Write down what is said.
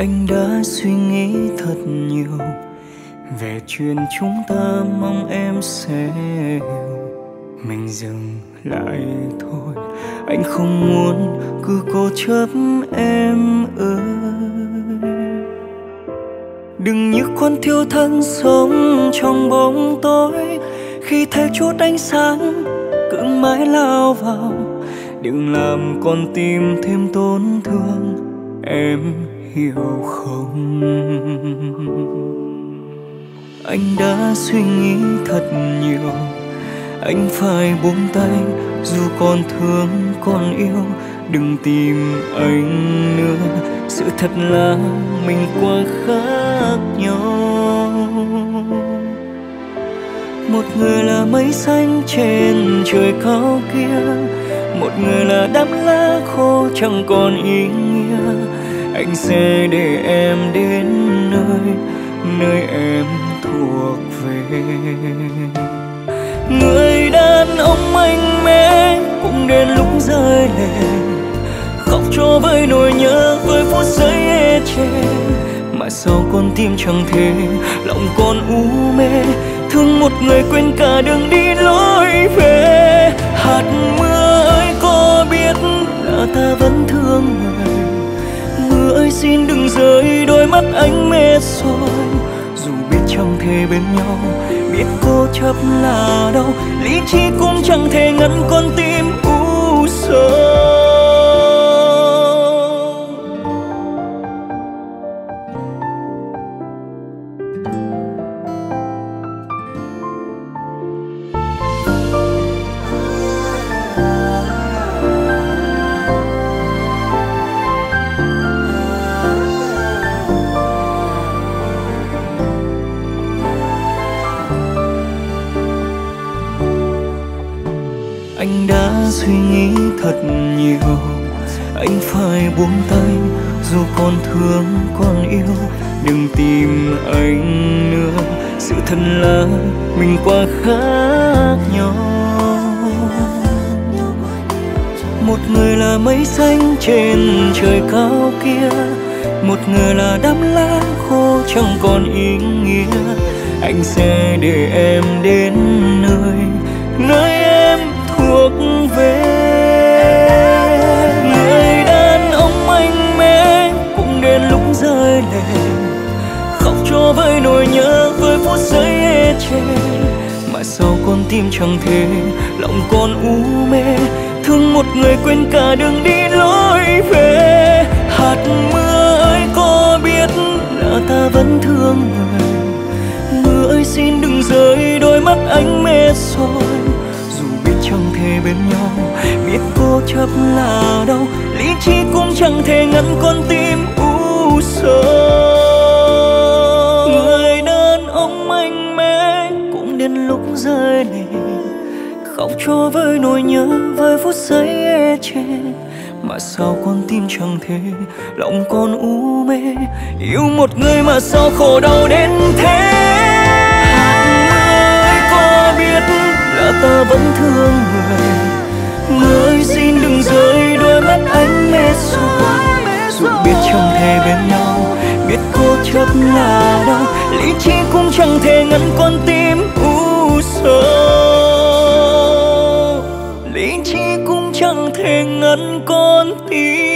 Anh đã suy nghĩ thật nhiều về chuyện chúng ta mong em sẽ hiểu. Mình dừng lại thôi, anh không muốn cứ cố chấp em ơi. Đừng như con thiêu thân sống trong bóng tối, khi thấy chút ánh sáng cứ mãi lao vào. Đừng làm con tim thêm tổn thương, em hiểu không? Anh đã suy nghĩ thật nhiều, anh phải buông tay dù còn thương còn yêu. Đừng tìm anh nữa, sự thật là mình quá khác nhau. Một người là mây xanh trên trời cao kia, một người là đám lá khô chẳng còn ý nghĩa. Anh sẽ để em đến nơi, nơi em thuộc về. Người đàn ông mạnh mẽ cũng đến lúc rơi lệ, khóc cho với nỗi nhớ, với phút giây ê chề. Mà sao con tim chẳng thể, lòng con u mê, thương một người quên cả đường đi lối về. Hạt mưa ơi có biết là ta vẫn thương người, ơi xin đừng rơi đôi mắt anh mê soi. Dù biết chẳng thể bên nhau, biết cố chấp là đau, lý trí cũng chẳng thể ngăn con tim u sầu. Anh đã suy nghĩ thật nhiều, anh phải buông tay dù còn thương còn yêu. Đừng tìm anh nữa, sự thật là mình quá khác nhau. Một người là mây xanh trên trời cao kia, một người là đám lá khô chẳng còn ý nghĩa. Anh sẽ để em đến nơi, nơi em thuộc về. Người đàn ông mạnh mẽ cũng đến lúc rơi lệ, khóc cho với nỗi nhớ, với phút giây ê chề. Mà sao con tim chẳng thể, lòng con u mê, thương một người quên cả đường đi lối về. Hạt mưa ơi có biết là ta vẫn thương người, mưa ơi xin đừng rơi đôi mắt anh mê soi. Chẳng thể bên nhau, biết cố chấp là đau, lý trí cũng chẳng thể ngăn con tim u sầu. Người đàn ông mạnh mẽ cũng đến lúc rơi lệ, khóc cho với nỗi nhớ, với phút giây ê chề. Mà sao con tim chẳng thể, lòng con u mê, yêu một người mà sao khổ đau đến thế. Ta vẫn thương người, người xin đừng rơi đôi mắt anh mê soi. Dù biết chẳng thể bên nhau, biết cố chấp là đau, lý trí cũng chẳng thể ngăn con tim u sầu. Lý trí cũng chẳng thể ngăn con tim